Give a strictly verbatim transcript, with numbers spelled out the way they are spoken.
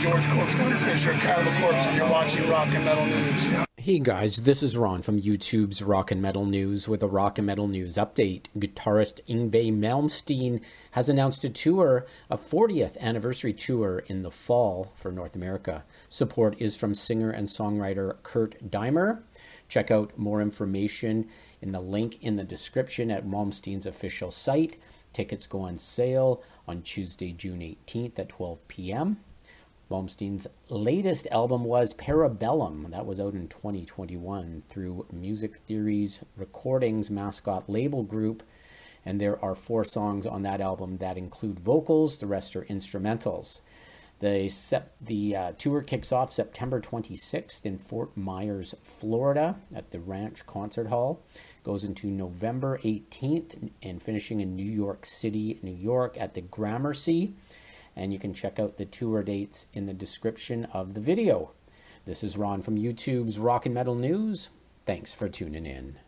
George Corpse Winter Fisher, Cannibal Corpse, and you're watching Rock and Metal News. Hey guys, this is Ron from YouTube's Rock and Metal News with a Rock and Metal News update. Guitarist Yngwie Malmsteen has announced a tour, a fortieth anniversary tour in the fall for North America. Support is from singer and songwriter Kurt Deimer. Check out more information in the link in the description at Malmsteen's official site. Tickets go on sale on Tuesday, June eighteenth at twelve p m Malmsteen's latest album was Parabellum. That was out in twenty twenty-one through Music Theories Recordings, Mascot Label Group. And there are four songs on that album that include vocals. The rest are instrumentals. The, sep the uh, tour kicks off September twenty-sixth in Fort Myers, Florida at the Ranch Concert Hall. Goes into November eighteenth and finishing in New York City, New York at the Gramercy. And you can check out the tour dates in the description of the video. This is Ron from YouTube's Rock and Metal News. Thanks for tuning in.